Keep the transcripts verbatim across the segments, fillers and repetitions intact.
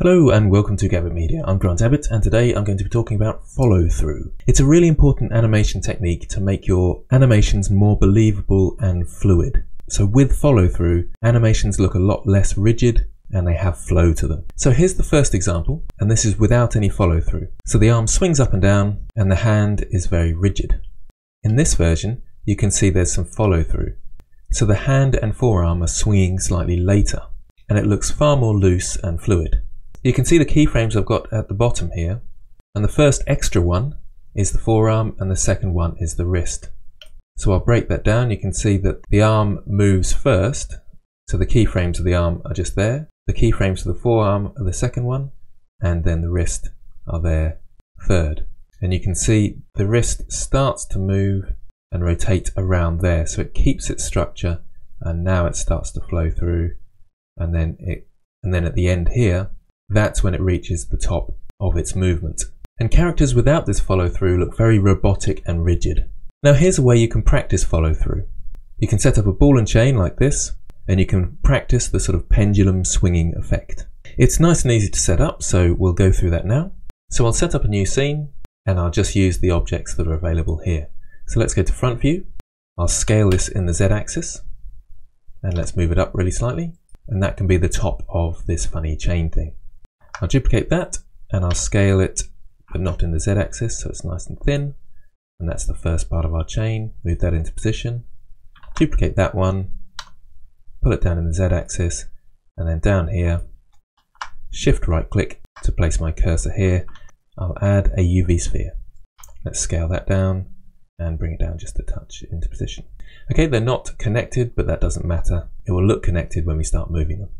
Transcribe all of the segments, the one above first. Hello and welcome to Gabbit Media. I'm Grant Abbitt and today I'm going to be talking about follow-through. It's a really important animation technique to make your animations more believable and fluid. So with follow-through, animations look a lot less rigid and they have flow to them. So here's the first example, and this is without any follow-through. So the arm swings up and down and the hand is very rigid. In this version, you can see there's some follow-through. So the hand and forearm are swinging slightly later and it looks far more loose and fluid. You can see the keyframes I've got at the bottom here, and the first extra one is the forearm and the second one is the wrist. So I'll break that down. You can see that the arm moves first, so the keyframes of the arm are just there, the keyframes of the forearm are the second one, and then the wrist are there third. And you can see the wrist starts to move and rotate around there, so it keeps its structure, and now it starts to flow through, and then it and then at the end here, that's when it reaches the top of its movement. And characters without this follow-through look very robotic and rigid. Now here's a way you can practice follow-through. You can set up a ball and chain like this, and you can practice the sort of pendulum swinging effect. It's nice and easy to set up, so we'll go through that now. So I'll set up a new scene, and I'll just use the objects that are available here. So let's go to front view. I'll scale this in the Z-axis, and let's move it up really slightly, and that can be the top of this funny chain thing. I'll duplicate that and I'll scale it, but not in the Z-axis, so it's nice and thin. And that's the first part of our chain. Move that into position, duplicate that one, pull it down in the Z-axis, and then down here, shift right click to place my cursor here. I'll add a U V sphere. Let's scale that down and bring it down just a touch into position. Okay, they're not connected, but that doesn't matter. It will look connected when we start moving them.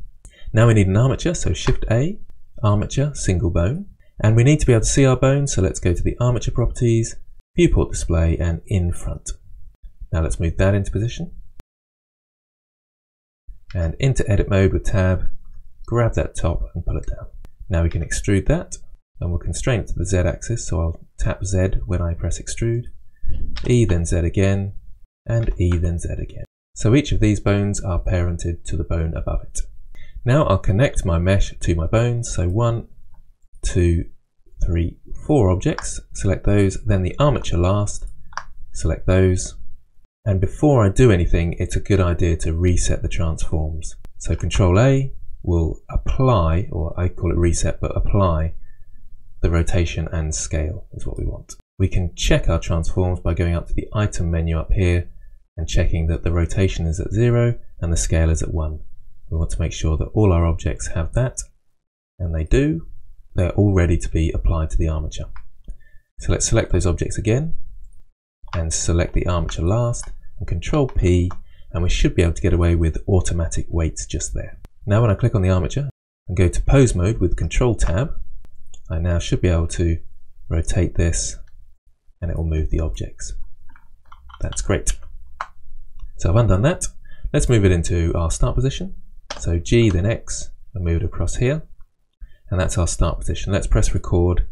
Now we need an armature, so shift A, armature, single bone, and we need to be able to see our bone, so let's go to the armature properties, viewport display, and in front. Now let's move that into position, and into edit mode with tab, grab that top and pull it down. Now we can extrude that, and we'll constrain it to the Z axis, so I'll tap Z when I press extrude, E then Z again, and E then Z again. So each of these bones are parented to the bone above it. Now I'll connect my mesh to my bones, so one, two, three, four objects, select those, then the armature last, select those, and before I do anything, it's a good idea to reset the transforms. So Control A will apply, or I call it reset, but apply the rotation and scale is what we want. We can check our transforms by going up to the item menu up here and checking that the rotation is at zero and the scale is at one. We want to make sure that all our objects have that, and they do. They're all ready to be applied to the armature. So let's select those objects again, and select the armature last, and Control P, and we should be able to get away with automatic weights just there. Now when I click on the armature and go to pose mode with Control Tab, I now should be able to rotate this, and it will move the objects. That's great. So I've undone that. Let's move it into our start position. So G then X and move it across here, and that's our start position. Let's press record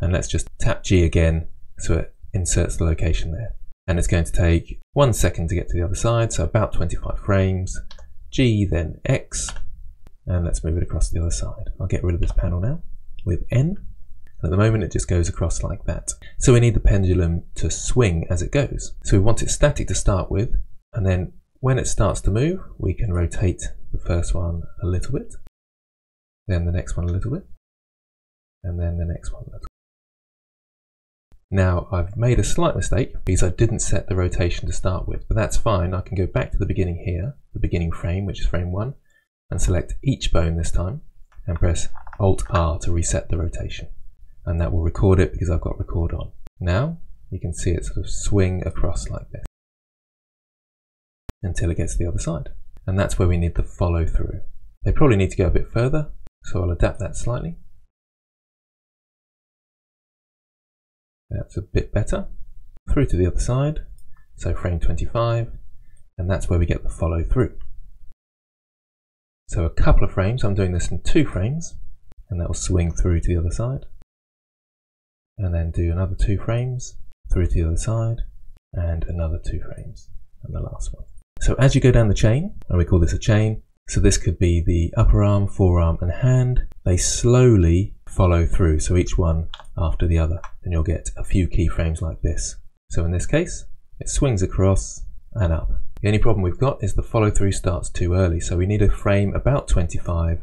and let's just tap G again so it inserts the location there, and it's going to take one second to get to the other side, so about twenty-five frames. G then X, and let's move it across to the other side. I'll get rid of this panel now with N, and at the moment it just goes across like that. So we need the pendulum to swing as it goes, so we want it static to start with, and then when it starts to move we can rotate the first one a little bit, then the next one a little bit, and then the next one a little bit. Now I've made a slight mistake because I didn't set the rotation to start with, but that's fine. I can go back to the beginning here, the beginning frame, which is frame one, and select each bone this time and press Alt R to reset the rotation, and that will record it because I've got record on. Now you can see it sort of swing across like this until it gets to the other side. And that's where we need the follow through. They probably need to go a bit further, so I'll adapt that slightly. That's a bit better. Through to the other side, so frame twenty-five, and that's where we get the follow through. So a couple of frames, I'm doing this in two frames, and that will swing through to the other side. And then do another two frames, through to the other side, and another two frames, and the last one. So as you go down the chain, and we call this a chain, So this could be the upper arm, forearm and hand. They slowly follow through, so each one after the other, and you'll get a few keyframes like this. So in this case, it swings across and up. The only problem we've got is the follow through starts too early, so we need a frame about twenty-five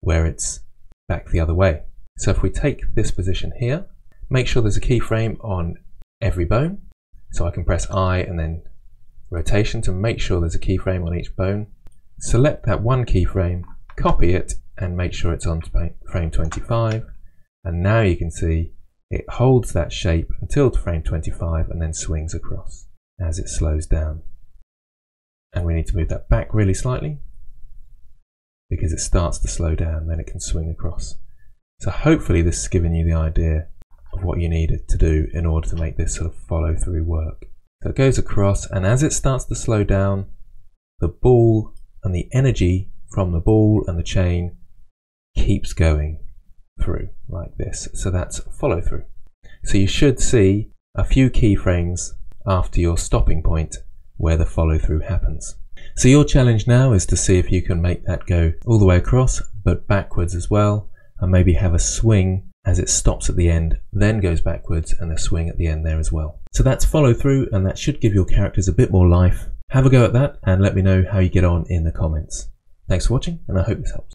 where it's back the other way. So if we take this position here, make sure there's a keyframe on every bone. So I can press I and then rotation to make sure there's a keyframe on each bone. Select that one keyframe, copy it and make sure it's on frame twenty-five. And now you can see it holds that shape until frame twenty-five and then swings across as it slows down. And we need to move that back really slightly because it starts to slow down, then it can swing across. So hopefully this has given you the idea of what you needed to do in order to make this sort of follow through work. So it goes across, and as it starts to slow down, the ball and the energy from the ball and the chain keeps going through like this. So that's follow through. So you should see a few keyframes after your stopping point where the follow through happens. So your challenge now is to see if you can make that go all the way across but backwards as well, and maybe have a swing as it stops at the end, then goes backwards, and a swing at the end there as well. So that's follow through, and that should give your characters a bit more life. Have a go at that and let me know how you get on in the comments. Thanks for watching, and I hope this helps.